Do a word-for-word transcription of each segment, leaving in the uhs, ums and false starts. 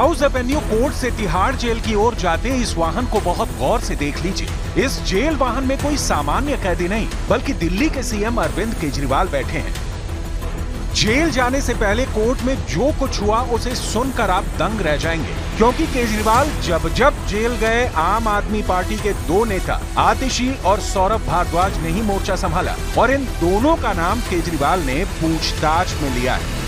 House Avenue court से Tihar jail की ओर जाते इस वाहन को बहुत गौर से देख लीजिए। इस जेल वाहन में कोई सामान्य कैदी नहीं बल्कि दिल्ली के सीएम अरविंद केजरीवाल बैठे हैं। जेल जाने से पहले कोर्ट में जो कुछ हुआ उसे सुनकर आप दंग रह जाएंगे, क्योंकि केजरीवाल जब जब जेल गए आम आदमी पार्टी के दो नेता आतिशी और सौरभ भारद्वाज ने ही मोर्चा संभाला और इन दोनों का नाम केजरीवाल ने पूछताछ में लिया है।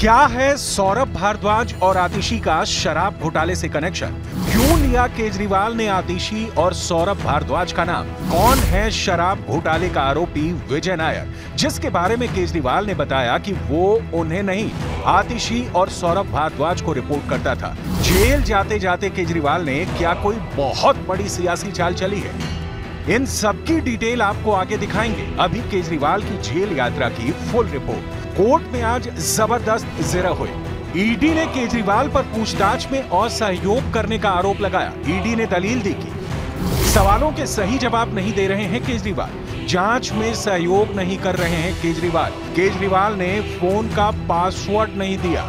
क्या है सौरभ भारद्वाज और आतिशी का शराब घोटाले से कनेक्शन? क्यों लिया केजरीवाल ने आतिशी और सौरभ भारद्वाज का नाम? कौन है शराब घोटाले का आरोपी विजय नायर, जिसके बारे में केजरीवाल ने बताया कि वो उन्हें नहीं आतिशी और सौरभ भारद्वाज को रिपोर्ट करता था? जेल जाते जाते केजरीवाल ने क्या कोई बहुत बड़ी सियासी चाल चली है? इन सबकी डिटेल आपको आगे दिखाएंगे। अभी केजरीवाल की जेल यात्रा की फुल रिपोर्ट। कोर्ट में आज जबरदस्त जेरा हुई। ईडी ने केजरीवाल पर पूछताछ में असहयोग करने का आरोप लगाया। ईडी ने दलील दी कि सवालों के सही जवाब नहीं दे रहे हैं केजरीवाल, जांच में सहयोग नहीं कर रहे हैं केजरीवाल, केजरीवाल ने फोन का पासवर्ड नहीं दिया।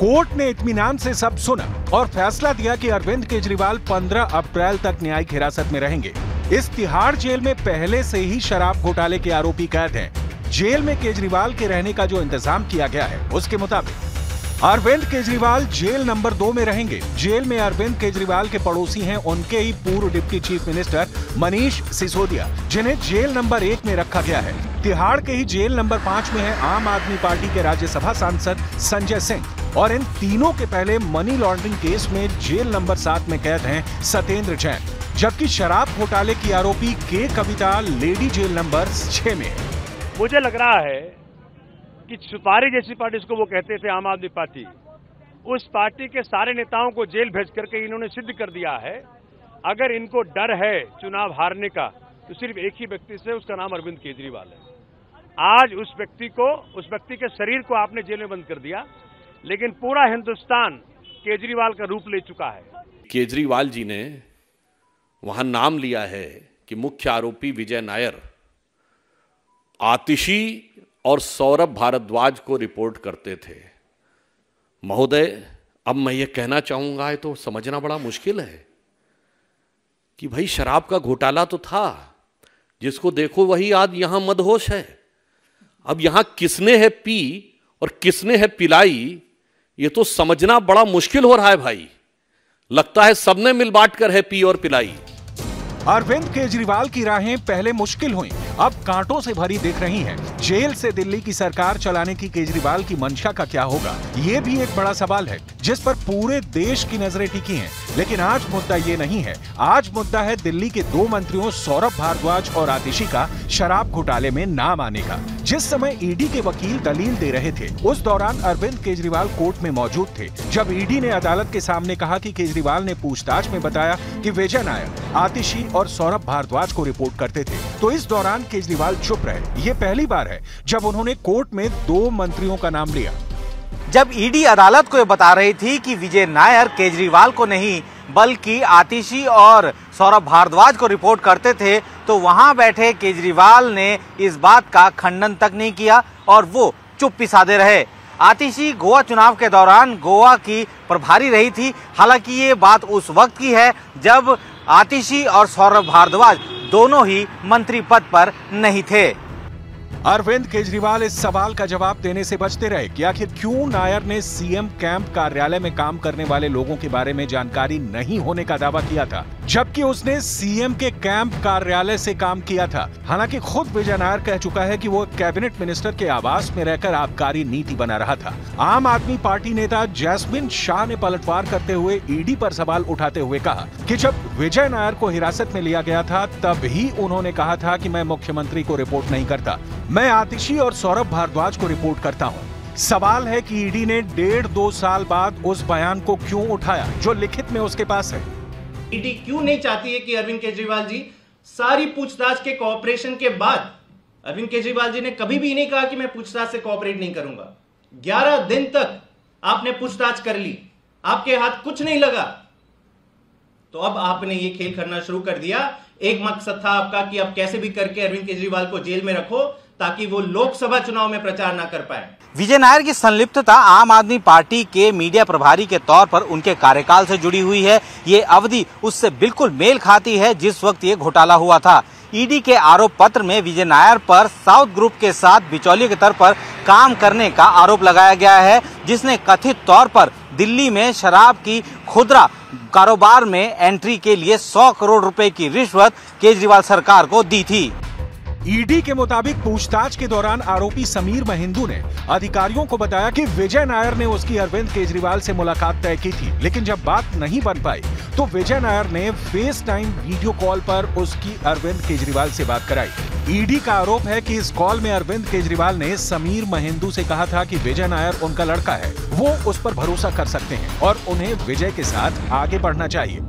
कोर्ट ने इत्मीनान से सब सुना और फैसला दिया कि अरविंद केजरीवाल पंद्रह अप्रैल तक न्यायिक हिरासत में रहेंगे। इस तिहाड़ जेल में पहले से ही शराब घोटाले के आरोपी कैद हैं। जेल में केजरीवाल के रहने का जो इंतजाम किया गया है उसके मुताबिक अरविंद केजरीवाल जेल नंबर दो में रहेंगे। जेल में अरविंद केजरीवाल के पड़ोसी हैं उनके ही पूर्व deputy chief minister Manish Sisodia, जिन्हें जेल नंबर एक में रखा गया है। तिहाड़ के ही जेल नंबर पांच में है आम आदमी पार्टी के राज्यसभा सांसद संजय सिंह और इन तीनों के पहले मनी लॉन्ड्रिंग केस में जेल नंबर सात में कैद हैं सतेंद्र जैन, जबकि शराब घोटाले की आरोपी के कविता लेडी जेल नंबर छह में है। मुझे लग रहा है कि सुपारी जैसी पार्टी, इसको वो कहते थे आम आदमी पार्टी, उस पार्टी के सारे नेताओं को जेल भेज करके इन्होंने सिद्ध कर दिया है अगर इनको डर है चुनाव हारने का तो सिर्फ एक ही व्यक्ति से, उसका नाम अरविंद केजरीवाल है। आज उस व्यक्ति को, उस व्यक्ति के शरीर को आपने जेल में बंद कर दिया, लेकिन पूरा हिंदुस्तान केजरीवाल का रूप ले चुका है। केजरीवाल जी ने वहां नाम लिया है कि मुख्य आरोपी विजय नायर आतिशी और सौरभ भारद्वाज को रिपोर्ट करते थे। महोदय, अब मैं ये कहना चाहूंगा, ये तो समझना बड़ा मुश्किल है कि भाई शराब का घोटाला तो था, जिसको देखो वही आज यहां मदहोश है। अब यहां किसने है पी और किसने है पिलाई, ये तो समझना बड़ा मुश्किल हो रहा है भाई। लगता है सबने मिल बांट कर है पी और पिलाई। अरविंद केजरीवाल की राहें पहले मुश्किल हुई, अब कांटों से भरी दिख रही हैं। जेल से दिल्ली की सरकार चलाने की केजरीवाल की मंशा का क्या होगा, ये भी एक बड़ा सवाल है जिस पर पूरे देश की नजरें टिकी हैं। लेकिन आज मुद्दा ये नहीं है। आज मुद्दा है दिल्ली के दो मंत्रियों सौरभ भारद्वाज और आतिशी का शराब घोटाले में नाम आने का। जिस समय ईडी के वकील दलील दे रहे थे उस दौरान अरविंद केजरीवाल कोर्ट में मौजूद थे। जब ईडी ने अदालत के सामने कहा कि केजरीवाल ने पूछताछ में बताया कि विजय नायर, आतिशी और सौरभ भारद्वाज को रिपोर्ट करते थे, तो इस दौरान केजरीवाल चुप रहे। ये पहली बार है जब उन्होंने कोर्ट में दो मंत्रियों का नाम लिया। जब ईडी अदालत को ये बता रही थी कि विजय नायर केजरीवाल को नहीं बल्कि आतिशी और सौरभ भारद्वाज को रिपोर्ट करते थे, तो वहां बैठे केजरीवाल ने इस बात का खंडन तक नहीं किया और वो चुप ही साधे रहे। आतिशी गोवा चुनाव के दौरान गोवा की प्रभारी रही थी। हालांकि ये बात उस वक्त की है जब आतिशी और सौरभ भारद्वाज दोनों ही मंत्री पद पर नहीं थे। अरविंद केजरीवाल इस सवाल का जवाब देने से बचते रहे कि आखिर क्यों नायर ने सीएम कैंप कार्यालय में काम करने वाले लोगों के बारे में जानकारी नहीं होने का दावा किया था, जबकि उसने सीएम के कैंप कार्यालय से काम किया था। हालांकि खुद विजय नायर कह चुका है कि वो कैबिनेट मिनिस्टर के आवास में रहकर आबकारी नीति बना रहा था। आम आदमी पार्टी नेता जैस्मिन शाह ने पलटवार करते हुए ईडी पर सवाल उठाते हुए कहा कि जब विजय नायर को हिरासत में लिया गया था तब ही उन्होंने कहा था कि मैं मुख्यमंत्री को रिपोर्ट नहीं करता, मैं आतिशी और सौरभ भारद्वाज को रिपोर्ट करता हूं। सवाल है कि ईडी ने डेढ़ दो साल बाद उस बयान को क्यों उठाया जो लिखित में उसके पास है। ईडी क्यों नहीं चाहती है कि अरविंद केजरीवाल जी सारी पूछताछ के कोऑपरेशन के बाद, अरविंद केजरीवाल जी ने कभी भी नहीं कहा कि मैं पूछताछ से कोऑपरेट नहीं करूंगा। ग्यारह दिन तक आपने पूछताछ कर ली, आपके हाथ कुछ नहीं लगा, तो अब आपने ये खेल करना शुरू कर दिया। एक मकसद था आपका कि आप कैसे भी करके अरविंद केजरीवाल को जेल में रखो, ताकि वो लोकसभा चुनाव में प्रचार न कर पाए। विजय नायर की संलिप्तता आम आदमी पार्टी के मीडिया प्रभारी के तौर पर उनके कार्यकाल से जुड़ी हुई है। ये अवधि उससे बिल्कुल मेल खाती है जिस वक्त ये घोटाला हुआ था। ईडी के आरोप पत्र में विजय नायर पर साउथ ग्रुप के साथ बिचौलिए के तौर पर काम करने का आरोप लगाया गया है, जिसने कथित तौर पर दिल्ली में शराब की खुदरा कारोबार में एंट्री के लिए सौ करोड़ रुपए की रिश्वत केजरीवाल सरकार को दी थी। ईडी के मुताबिक पूछताछ के दौरान आरोपी समीर महेंदू ने अधिकारियों को बताया कि विजय नायर ने उसकी अरविंद केजरीवाल से मुलाकात तय की थी, लेकिन जब बात नहीं बन पाई तो विजय नायर ने फेस टाइम वीडियो कॉल पर उसकी अरविंद केजरीवाल से बात कराई। ईडी का आरोप है कि इस कॉल में अरविंद केजरीवाल ने समीर महेंदू से कहा था कि विजय नायर उनका लड़का है, वो उस पर भरोसा कर सकते हैं और उन्हें विजय के साथ आगे बढ़ना चाहिए।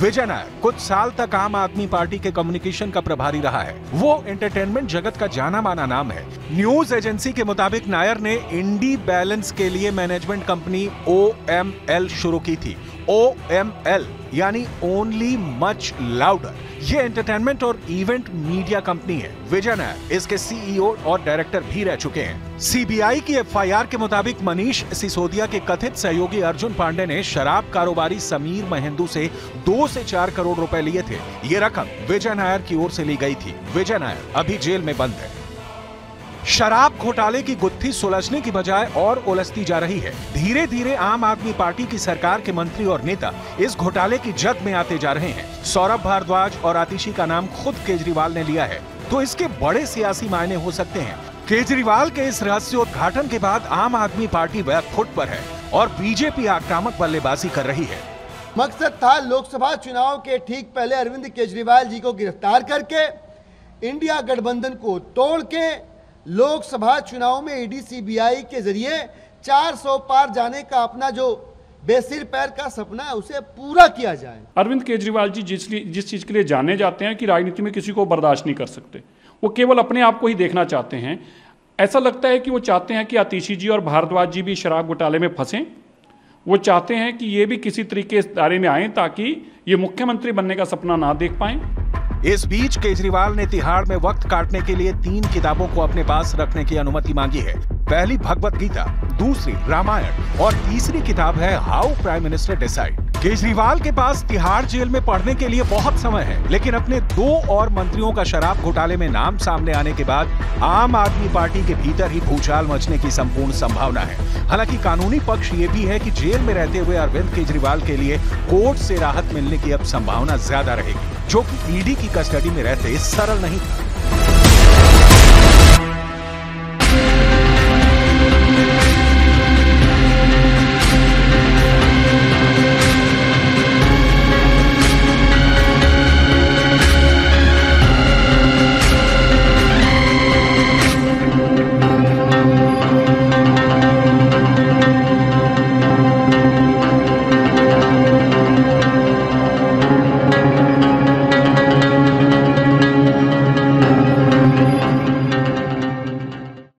विजय नायर कुछ साल तक आम आदमी पार्टी के कम्युनिकेशन का प्रभारी रहा है। वो एंटरटेनमेंट जगत का जाना माना नाम है। न्यूज एजेंसी के मुताबिक नायर ने इंडी बैलेंस के लिए management company O M L शुरू की थी। ओ एम एल यानी ओनली मच लाउडर। ये एंटरटेनमेंट और इवेंट मीडिया कंपनी है। विजय नायर इसके सी ई ओ और डायरेक्टर भी रह चुके हैं। सी बी आई की एफ आई आर के मुताबिक मनीष सिसोदिया के कथित सहयोगी अर्जुन पांडे ने शराब कारोबारी समीर महेंदू से दो से चार करोड़ रुपए लिए थे। ये रकम विजय नायर की ओर से ली गई थी। विजय नायर अभी जेल में बंद है। शराब घोटाले की गुत्थी सुलझने की बजाय और उलझती जा रही है। धीरे धीरे आम आदमी पार्टी की सरकार के मंत्री और नेता इस घोटाले की जद में आते जा रहे हैं। सौरभ भारद्वाज और आतिशी का नाम खुद केजरीवाल ने लिया है, तो इसके बड़े सियासी मायने हो सकते हैं। केजरीवाल के इस रहस्योद्घाटन के बाद आम आदमी पार्टी बैकफुट पर है और बीजेपी आक्रामक बल्लेबाजी कर रही है। मकसद था लोकसभा चुनाव के ठीक पहले अरविंद केजरीवाल जी को गिरफ्तार करके इंडिया गठबंधन को तोड़ के लोकसभा चुनाव में ईडी सी बी आई के जरिए चार सौ पार जाने का अपना जो बेसिर पैर का सपना है उसे पूरा किया जाए। अरविंद केजरीवाल जी जिस जिस चीज़ के लिए जाने जाते हैं कि राजनीति में किसी को बर्दाश्त नहीं कर सकते, वो केवल अपने आप को ही देखना चाहते हैं। ऐसा लगता है कि वो चाहते हैं कि आतिशी जी और भारद्वाज जी भी शराब घोटाले में फंसें। वो चाहते हैं कि ये भी किसी तरीके इस दायरे में आएँ ताकि ये मुख्यमंत्री बनने का सपना ना देख पाएँ। इस बीच केजरीवाल ने तिहाड़ में वक्त काटने के लिए तीन किताबों को अपने पास रखने की अनुमति मांगी है। पहली भगवत गीता, दूसरी रामायण और तीसरी किताब है how prime minister decide. Kejriwal के पास तिहाड़ जेल में पढ़ने के लिए बहुत समय है, लेकिन अपने दो और मंत्रियों का शराब घोटाले में नाम सामने आने के बाद आम आदमी पार्टी के भीतर ही भूचाल मचने की संपूर्ण संभावना है। हालांकि कानूनी पक्ष ये भी है कि जेल में रहते हुए अरविंद केजरीवाल के लिए कोर्ट से राहत मिलने की अब संभावना ज्यादा रहेगी, जो कि ईडी की कस्टडी में रहते सरल नहीं था।